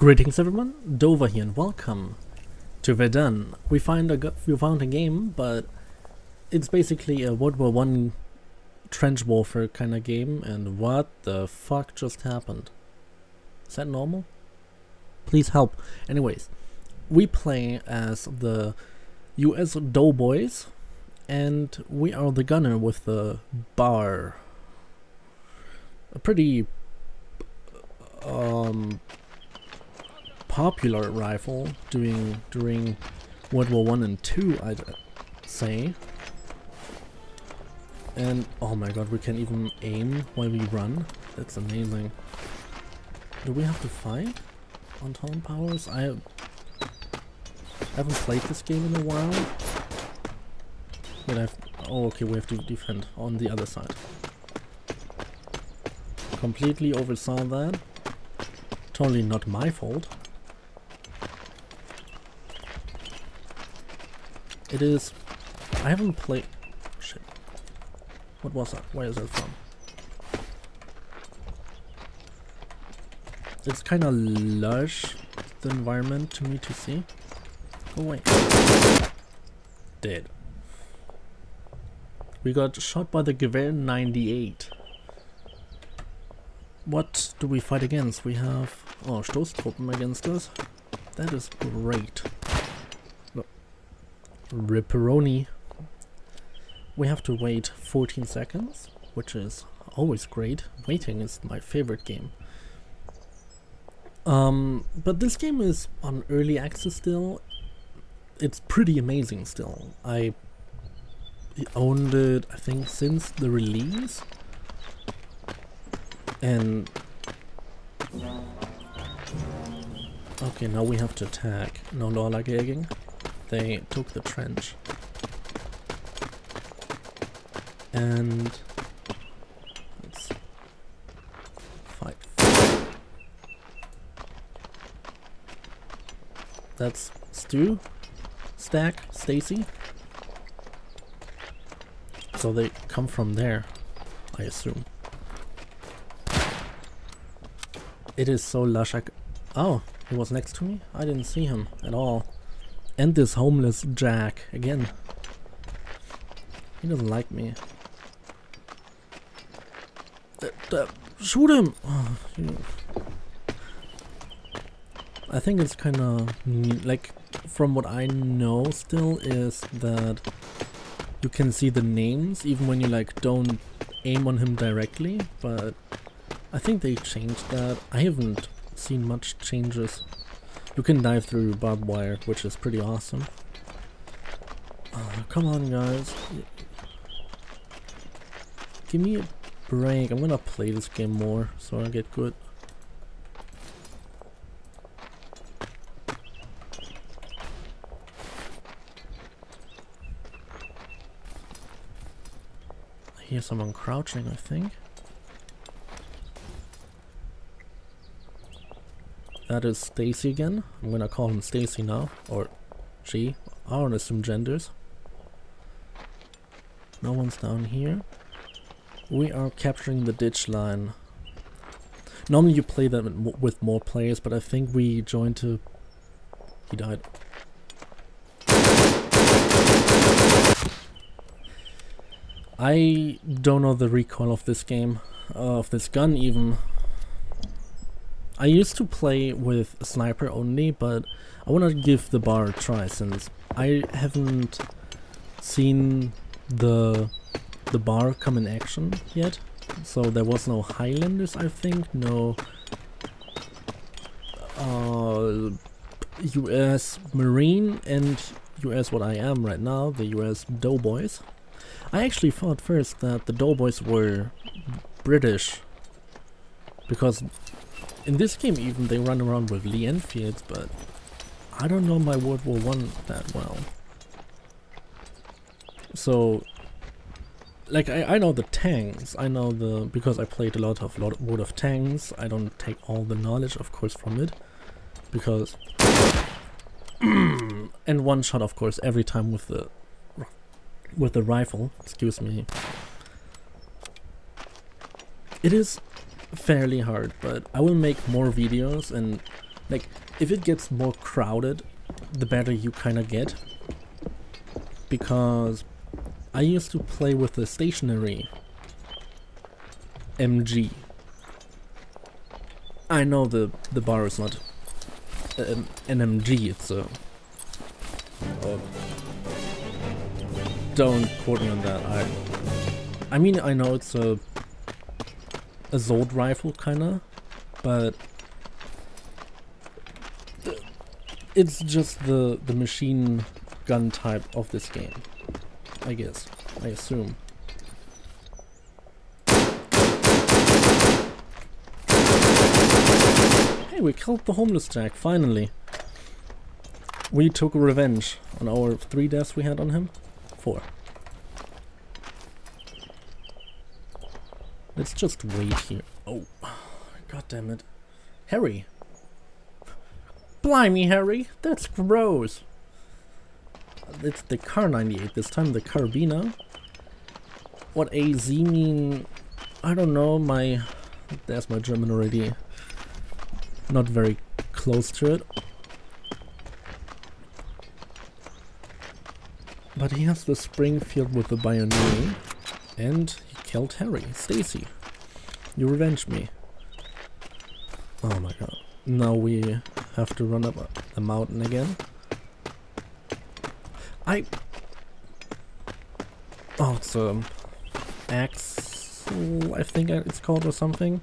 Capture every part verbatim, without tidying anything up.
Greetings everyone, Dover here and welcome to Verdun. We find a we found a game, but it's basically a World War One trench warfare kind of game. And what the fuck just happened? Is that normal? Please help. Anyways, we play as the U S Doughboys, and we are the gunner with the B A R. A pretty um. popular rifle doing during World War One and Two, I'd say. And oh my god, we can even aim while we run. That's amazing. Do we have to fight on Town Powers? I haven't played this game in a while. But I've oh okay, we have to defend on the other side. Completely oversaw that. Totally not my fault. It is... I haven't played... Shit. What was that? Where is that from? It's kind of lush, the environment, to me to see. Go away. Dead. We got shot by the Gewehr ninety-eight. What do we fight against? We have... Oh, Stoßtruppen against us. That is great. Ripperoni. We have to wait fourteen seconds, which is always great. Waiting is my favorite game. Um, but this game is on early access still. It's pretty amazing still. I owned it, I think, since the release. And... Okay, now we have to attack. No Lorlagging. They took the trench. And let's fight. That's Stu, Stack, Stacy. So they come from there, I assume. It is so lush. I c oh, he was next to me? I didn't see him at all. And this homeless Jack again. He doesn't like me. Uh, uh, shoot him! Oh, I think it's kind of like, from what I know, still is that you can see the names even when you like don't aim on him directly. But I think they changed that. I haven't seen much changes. You can dive through barbed wire, which is pretty awesome. Oh, come on, guys. Give me a break. I'm gonna play this game more so I get good. I hear someone crouching, I think. That is Stacy again. I'm gonna call him Stacy now, or she. I don't assume genders. No one's down here. We are capturing the ditch line. Normally you play that with more players, but I think we joined to... He died. I don't know the recoil of this game, uh, of this gun even. I used to play with sniper only, but I want to give the B A R a try since I haven't seen the the B A R come in action yet. So there was no Highlanders, I think, no uh, U S Marine and U S what I am right now, the U S Doughboys. I actually thought first that the Doughboys were British because in this game even they run around with Lee Enfields, but I don't know my World War One that well. So like I, I know the tanks, I know the because I played a lot of Lord of Tanks. I don't take all the knowledge of course from it because and one shot of course every time with the with the rifle, excuse me. It is fairly hard, but I will make more videos and Like, if it gets more crowded, the better you kind of get. Because I used to play with a stationary M G. I know the, the BAR is not um, an M G, it's a... Uh, don't quote me on that. I I mean, I know it's a... assault rifle, kinda, but... It's just the, the machine gun type of this game, I guess, I assume. Hey, we killed the homeless jack, finally. We took revenge on our three deaths we had on him. Four. Let's just wait here. Oh, god damn it. Harry! Blimey, Harry! That's gross! It's the Car ninety-eight, this time the Carabina. What A Z mean? I don't know, my... There's my German already. Not very close to it. But he has the Springfield with the bayonet. And he killed Harry. Stacy, you revenge me. Oh my god. Now we have to run up a, a mountain again. I... Oh, it's um, Axel, I think it's called, or something.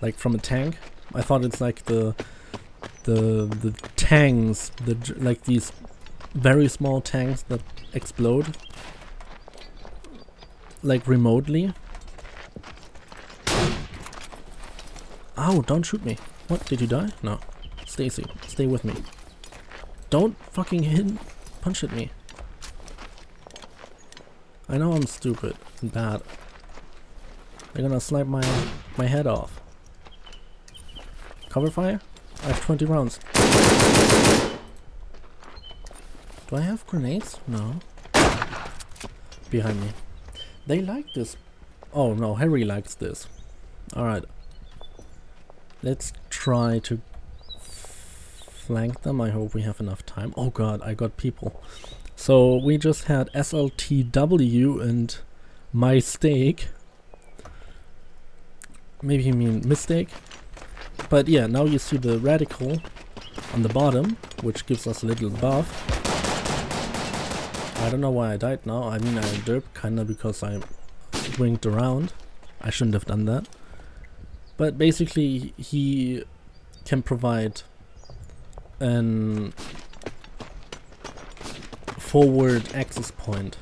Like from a tank. I thought it's like the... The... The tanks. The, like these very small tanks that explode. Like remotely. Ow, don't shoot me. What, did you die? No. Stacy, stay with me. Don't fucking hit, punch at me. I know I'm stupid and bad. They're gonna snipe my my head off. Cover fire? I have twenty rounds. Do I have grenades? No. Behind me. They like this. Oh no, Harry likes this. Alright. Let's try to flank them. I hope we have enough time. Oh god, I got people. So we just had S L T W and my steak. Maybe you mean mistake. But yeah, now you see the radical on the bottom, which gives us a little buff. I don't know why I died now. I mean, I derped kinda because I winked around. I shouldn't have done that. But basically, he can provide an forward access point.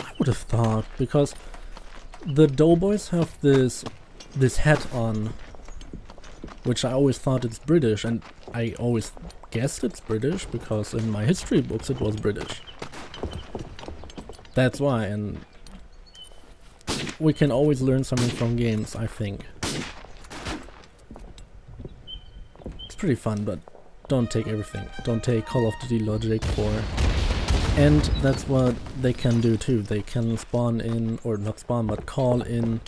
I would have thought, because the Doughboys have this this hat on, which I always thought it's British, and I always guessed it's British because in my history books it was British. That's why, and we can always learn something from games, I think. It's pretty fun, but don't take everything. Don't take Call of Duty logic or... And that's what they can do too. They can spawn in, or not spawn, but call in...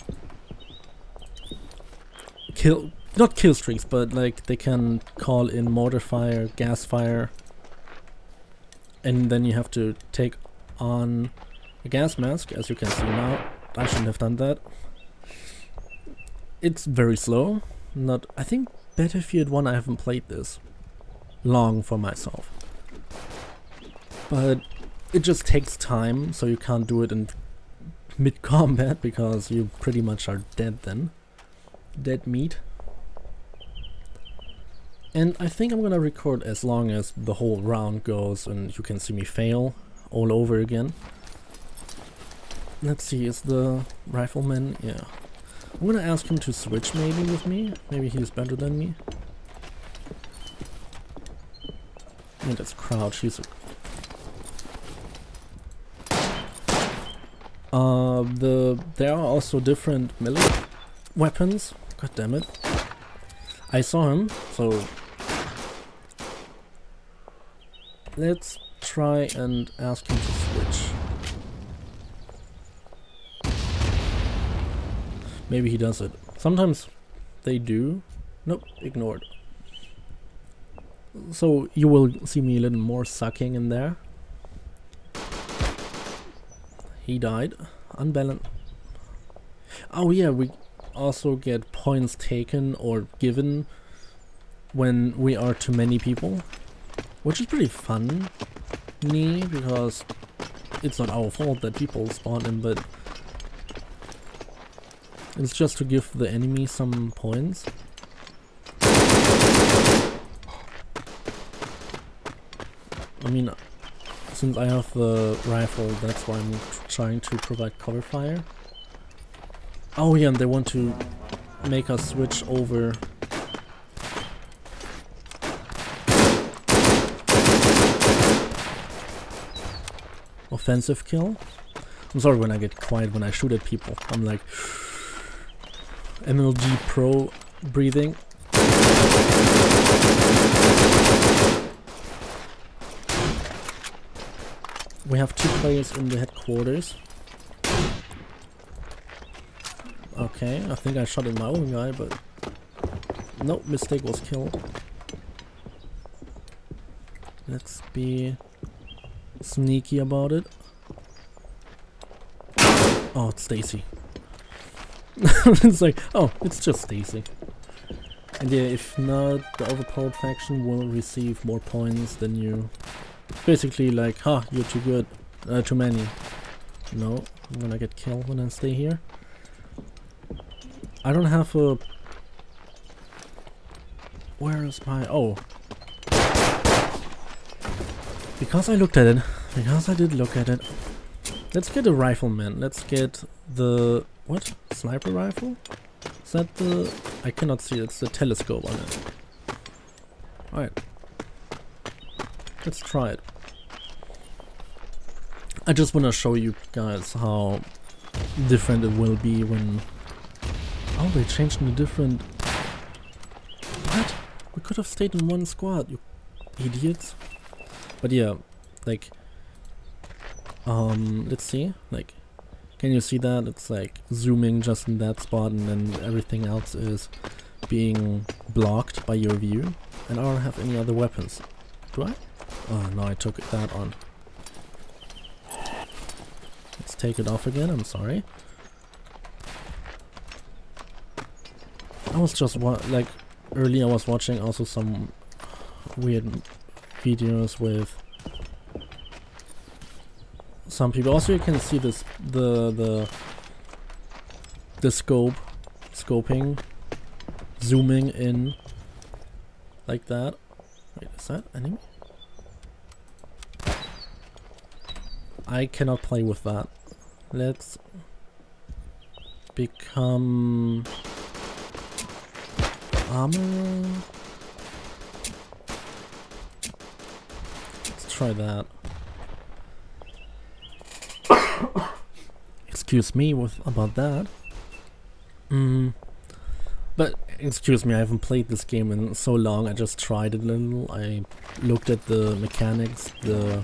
Kill... Not kill streaks, but like they can call in mortar fire, gas fire. And then you have to take on a gas mask, as you can see now. I shouldn't have done that. It's very slow. Not, I think Battlefield one, I haven't played this long for myself. But it just takes time, so you can't do it in mid-combat because you pretty much are dead then. Dead meat. And I think I'm gonna record as long as the whole round goes and you can see me fail all over again. Let's see, is the rifleman? Yeah. I'm gonna ask him to switch maybe with me. Maybe he's better than me. And that's crouch, he's a... Uh, the... There are also different melee weapons. God damn it. I saw him, so... Let's try and ask him to switch. Maybe he does it. Sometimes they do, Nope, ignored. So you will see me a little more sucking in there. He died. Unbalanced. Oh yeah, we also get points taken or given when we are too many people, which is pretty funny because it's not our fault that people spawn in, but it's just to give the enemy some points. I mean, since I have the rifle, that's why I'm trying to provide cover fire. Oh yeah, and they want to make us switch over. Offensive kill. I'm sorry when I get quiet when I shoot at people. I'm like M L G pro breathing. We have two players in the headquarters. Okay, I think I shot at my own guy, but nope, mistake was killed. Let's be sneaky about it. Oh, it's Stacy. It's like, oh, it's just Stacy. And yeah, if not, the overpowered faction will receive more points than you. Basically, like, ha, huh, you're too good, uh, too many. No, I'm gonna get killed when I stay here. I don't have a. Where is my? Oh. Because I looked at it. Because I did look at it. Let's get a rifleman. Let's get the. What? Sniper rifle? Is that the. I cannot see. It's the telescope on it. Alright. Let's try it. I just want to show you guys how different it will be when. Oh, they changed into different. What? We could have stayed in one squad, you idiots. But yeah, like, um, let's see, like, can you see that? It's like zooming just in that spot and then everything else is being blocked by your view. And I don't have any other weapons. Do I? Oh no, I took that on. Let's take it off again, I'm sorry. I was just, wa like, earlier I was watching also some weird videos with some people. Also, you can see this the the the scope scoping zooming in like that. Wait, is that enemy? I cannot play with that. Let's become armor. Try that. Excuse me with about that. Mm. But excuse me, I haven't played this game in so long. I just tried it a little. I looked at the mechanics, the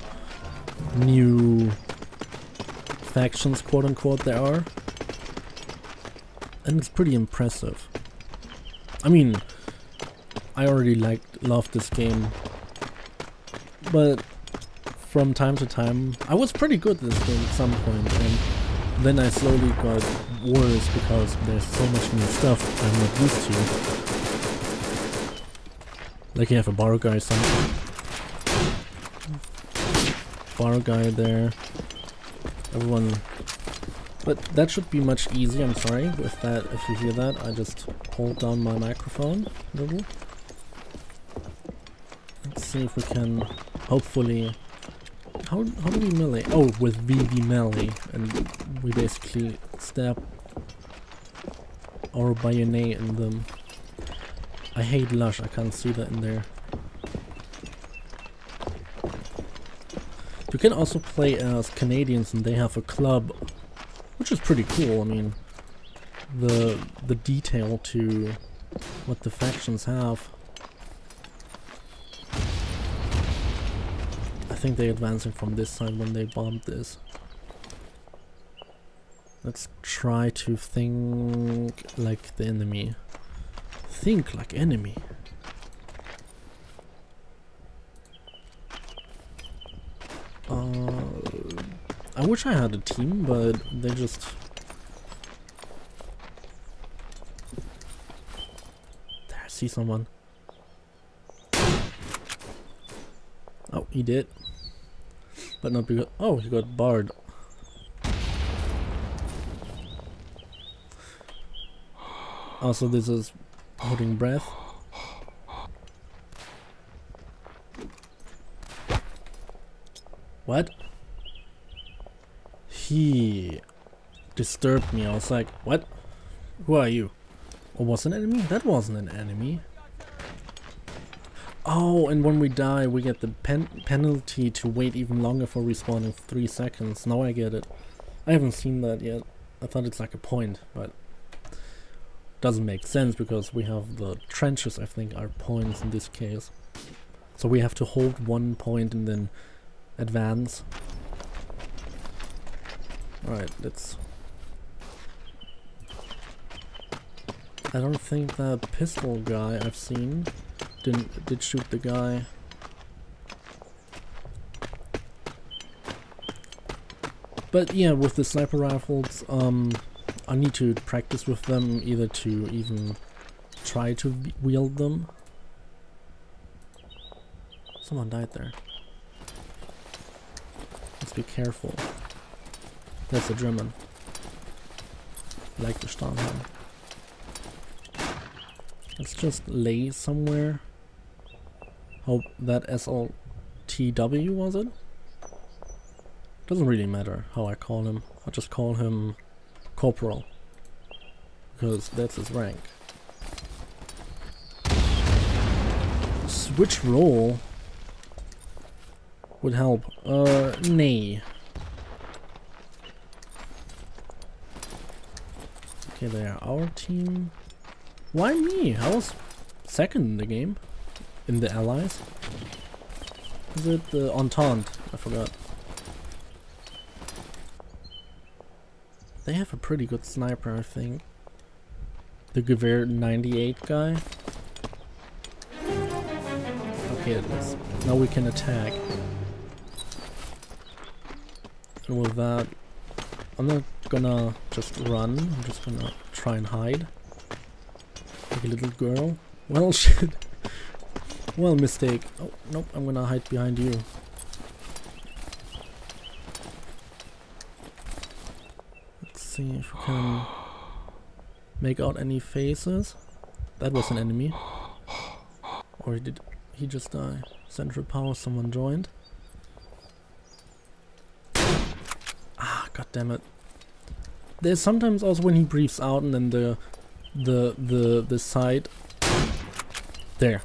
new factions, quote unquote, there are, and it's pretty impressive. I mean, I already liked, loved this game, but from time to time, I was pretty good at this game at some point, and then I slowly got worse because there's so much new stuff I'm not used to. Like you have a bar guy or something. Bar guy there. Everyone. But that should be much easier, I'm sorry, with that, if you hear that. I just hold down my microphone a little. Let's see if we can, hopefully. How, how do we melee? Oh, with V V melee, and we basically stab our bayonet in them. I hate lush, I can't see that in there. You can also play as Canadians and they have a club, which is pretty cool. I mean, the the detail to what the factions have. I think they're advancing from this side when they bombed this. Let's try to think like the enemy. think like enemy. Uh, I wish I had a team, but they just... There, I see someone. Oh, he did. But not because... Oh, he got barred. Also, this is holding breath. What? He disturbed me. I was like, what? Who are you? Oh, was an enemy? That wasn't an enemy. Oh, and when we die, we get the pen penalty to wait even longer for respawning three seconds. Now I get it. I haven't seen that yet. I thought it's like a point, but doesn't make sense because we have the trenches, I think, are points in this case. So we have to hold one point and then advance. Alright, let's... I don't think that pistol guy I've seen didn't did shoot the guy. But yeah, with the sniper rifles, um, I need to practice with them, either to even try to wield them. Someone died there. Let's be careful. That's a German. Like the Stammheim. Let's just lay somewhere. Hope that S L T W was it? Doesn't really matter how I call him. I'll just call him Corporal, because that's his rank. Switch role would help. Uh, nay. Okay, they are our team. Why me? I was second in the game. In the allies. Is it the Entente? I forgot. They have a pretty good sniper, I think. The Gewehr ninety-eight guy. Okay, let's, now we can attack. And with that, I'm not gonna just run. I'm just gonna try and hide. Like a little girl. Well, shit. Well, mistake. Oh, nope, I'm gonna hide behind you. See if we can make out any faces. That was an enemy. Or did he just die? Central power, someone joined. Ah, god damn it. There's sometimes also when he breathes out and then the the the the side there.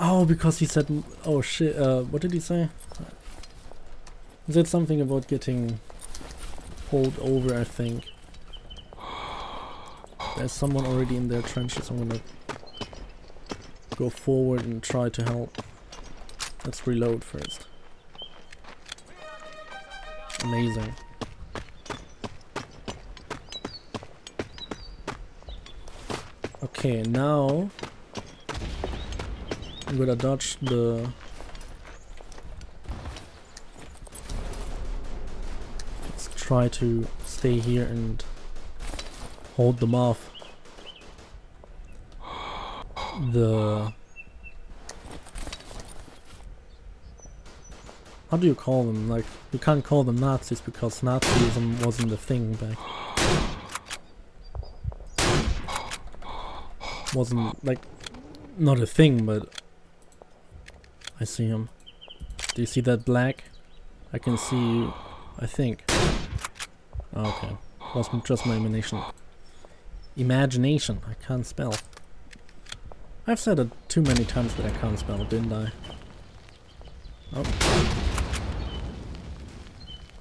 Oh, because he said, oh shit, uh what did he say? He said something about getting pulled over, I think. There's someone already in their trenches. I'm gonna go forward and try to help. Let's reload first. Amazing. Okay, now I'm gonna dodge the... Try to stay here and hold them off. The... How do you call them? Like, you can't call them Nazis because Nazism wasn't a thing back. Wasn't, like, not a thing, but... I see him. Do you see that black? I can see you, I think. Okay, was just my imagination. Imagination. I can't spell. I've said it too many times that I can't spell, didn't I? Oh.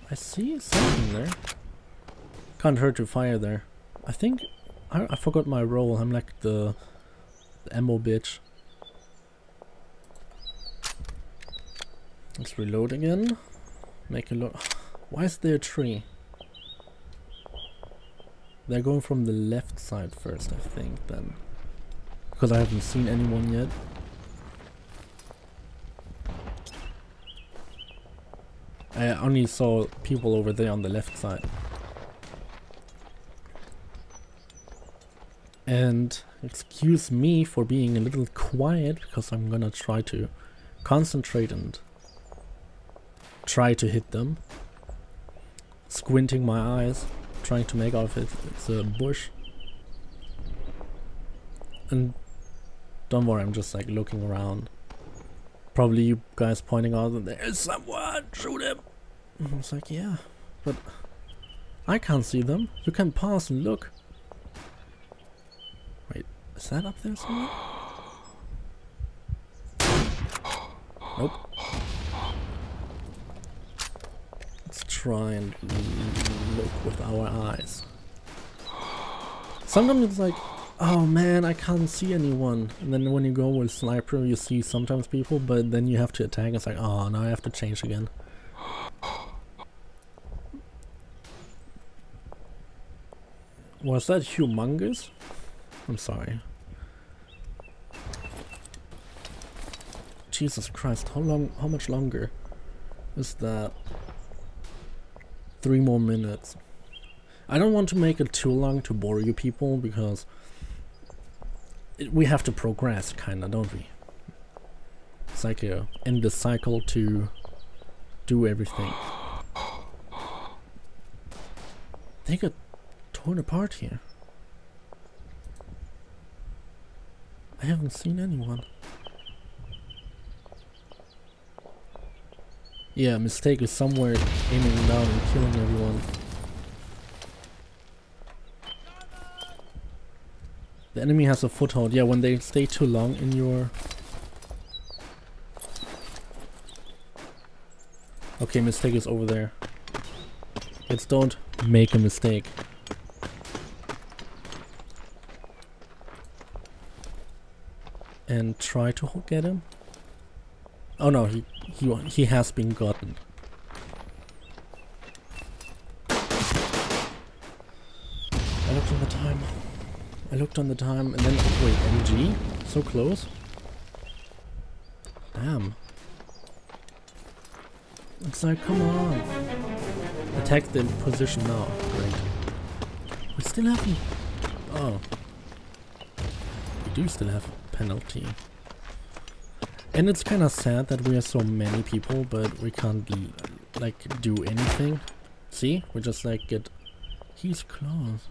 I see something there. Can't hurt to fire there. I think I, I forgot my role. I'm like the, the ammo bitch. Let's reload again. Make a look. Why is there a tree? They're going from the left side first, I think, then. Because I haven't seen anyone yet. I only saw people over there on the left side. And excuse me for being a little quiet, because I'm gonna try to concentrate and try to hit them. Squinting my eyes. Trying to make out of it. It's a bush. And don't worry, I'm just like looking around. Probably you guys pointing out that there's someone, shoot him. And I was like, yeah, but I can't see them. You can pass and look. Wait, is that up there somewhere? Nope. Let's try and look with our eyes. Sometimes it's like, oh man, I can't see anyone, and then when you go with sniper you see sometimes people, but then you have to attack. It's like, oh, now I have to change again. Was that humongous? I'm sorry. Jesus Christ, how long, how much longer is that? Three more minutes. I don't want to make it too long to bore you people, because it, we have to progress, kinda, don't we? It's like a end the cycle to do everything. They got torn apart here. I haven't seen anyone. Yeah, mistake is somewhere aiming down and killing everyone. The enemy has a foothold. Yeah, when they stay too long in your... Okay, mistake is over there. Let's don't make a mistake. And try to get him. Oh no, he, he, he has been gotten. I looked on the time. I looked on the time and then... Oh, wait, M G? So close? Damn. It's like, come on. Attack the position now. Great. We still have... Oh. We do still have a penalty. And it's kind of sad that we are so many people, but we can't, like, do anything. See? We just, like, get... He's close.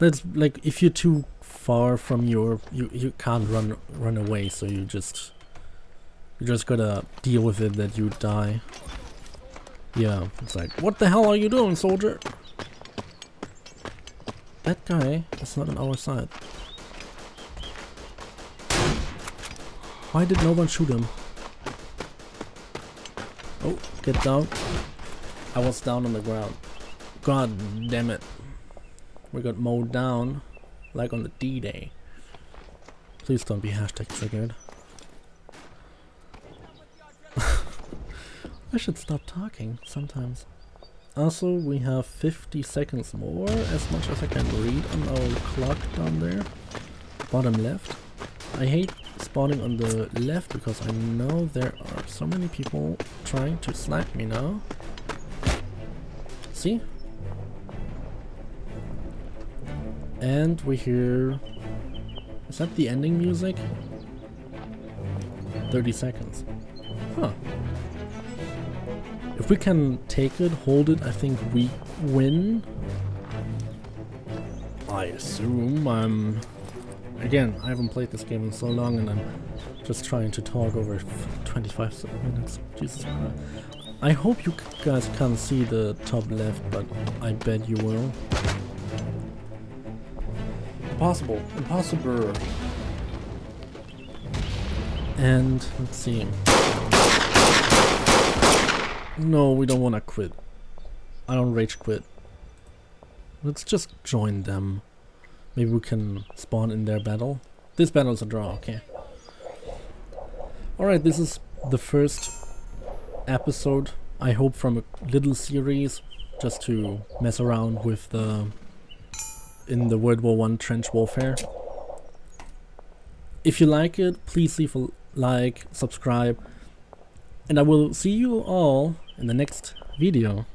That's, like, if you're too far from your... You, you can't run run away, so you just... You just gotta deal with it that you die. Yeah, it's like, what the hell are you doing, soldier? That guy is not on our side. Why did no one shoot him? Oh, get down. I was down on the ground. God damn it. We got mowed down like on the D-Day. Please don't be hashtag triggered. I should stop talking sometimes. Also, we have fifty seconds more, as much as I can read on our clock down there. Bottom left. I hate spawning on the left because I know there are so many people trying to snipe me now. See? And we hear... Is that the ending music? thirty seconds. Huh. If we can take it, hold it, I think we win. I assume I'm... Again, I haven't played this game in so long and I'm just trying to talk over twenty-five minutes. Jesus Christ. I hope you guys can't see the top left, but I bet you will. Impossible. Impossible. And let's see. No, we don't want to quit. I don't rage quit. Let's just join them. Maybe we can spawn in their battle. This battle is a draw, okay. Alright, this is the first episode, I hope, from a little series. just to mess around with the in the World War One trench warfare. If you like it, please leave a like, subscribe, and I will see you all in the next video.